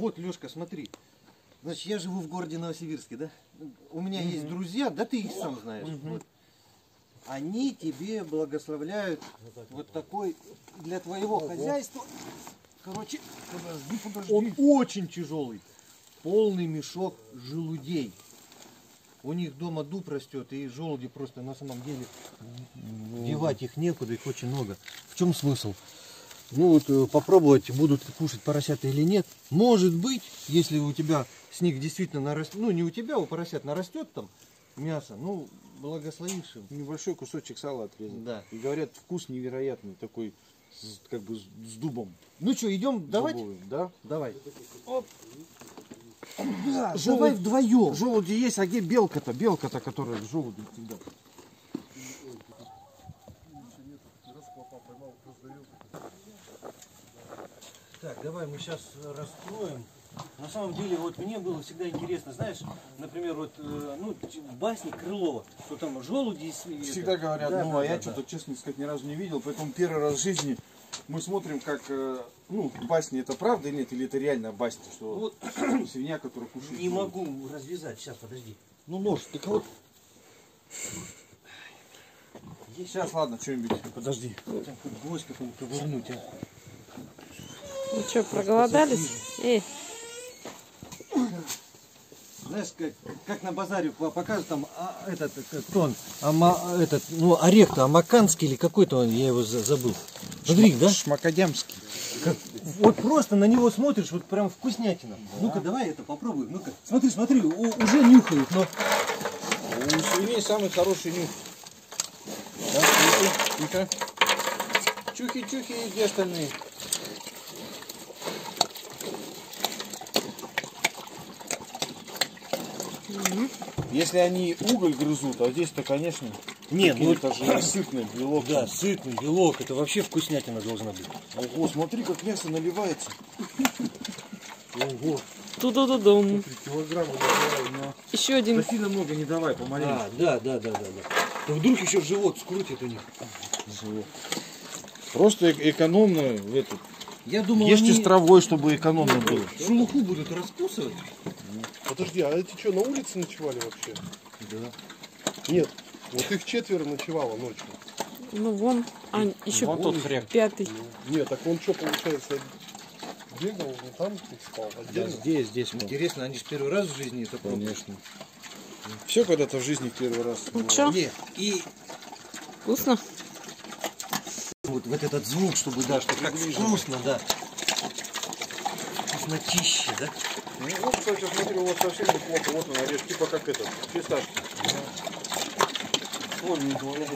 Вот, Лешка, смотри. Значит, я живу в городе Новосибирске, да? У меня есть друзья, да ты их сам знаешь. Вот. Они тебе благословляют вот такой для твоего хозяйства. Короче, подожди, подожди. Он очень тяжелый. Полный мешок желудей. У них дома дуб растет, и желуди просто на самом деле девать их некуда, их очень много. В чем смысл? Ну вот попробовать, будут кушать поросята или нет. Может быть, если у тебя с них действительно нарастет, ну не у тебя, у поросят нарастет там мясо, ну благословишь им. Небольшой кусочек сала отрезать. Да. И говорят, вкус невероятный такой, как бы с дубом. Ну что, идем давать? Да, давай. Оп. Да, давай вдвоем. Желуди есть, а где белка-то? Белка-то, которая в желуди всегда. Так, давай мы сейчас раскроем. На самом деле, вот мне было всегда интересно, знаешь, например, вот ну, в басне Крылова, что там желуди... Всегда это, говорят, да, ну а я что-то, честно сказать, ни разу не видел, поэтому первый раз в жизни... Мы смотрим, как, ну, басня это правда или нет, или это реально басня, что вот, свинья, которая кушает. Не могу развязать, сейчас, подожди. Ну, нож, так вот. Есть. Сейчас, ладно, что-нибудь, подожди. Так, гвоздь какой-нибудь вернуть, а. Ну что, проголодались? Эй. Знаешь, как на базаре показывают там этот, кто он, этот, ну, орех-то амаканский или какой-то он, я его забыл. Шмак, да? Шмакодямский. Как, вот просто на него смотришь, вот прям вкуснятина. Да. Ну-ка, давай это попробуем. Ну-ка, смотри, смотри, уже нюхают, но... У свиней самый хороший нюх. Да, нюхай. Чухи-чухи, где остальные? Если они уголь грызут, а здесь-то, конечно, нет, ну это же сытный белок. Да, сытный белок, это вообще вкуснятина должна быть. Ого, смотри, как мясо наливается. Ого. Ту-ду-ду-дум. Килограмма наливаю, еще один. Да сильно много не давай, помаленьку. А, да. То вдруг еще живот скрутит у них. Живот. Просто экономно в эту. Я думал, ешьте с травой, чтобы экономно было. Шелуху будут раскусывать. Подожди, а эти что, на улице ночевали вообще? Да. Нет, вот их четверо ночевало ночью. Ну вон, а еще вон тот хрен. Пятый. Нет, так он что, получается, бегал, не там их спал, отдельно? Да, здесь. Интересно, они же первый раз в жизни это пробовали? Конечно. Все когда-то в жизни первый раз. Ну что? И... Вкусно? Вот этот звук, чтобы, да, что как вкусно, да. Вкуснотище, да? Ну, вот, кстати, смотри, вот совсем неплохо. Вот он, орешки, типа как этот, фисташки. Да. Ой, не говори.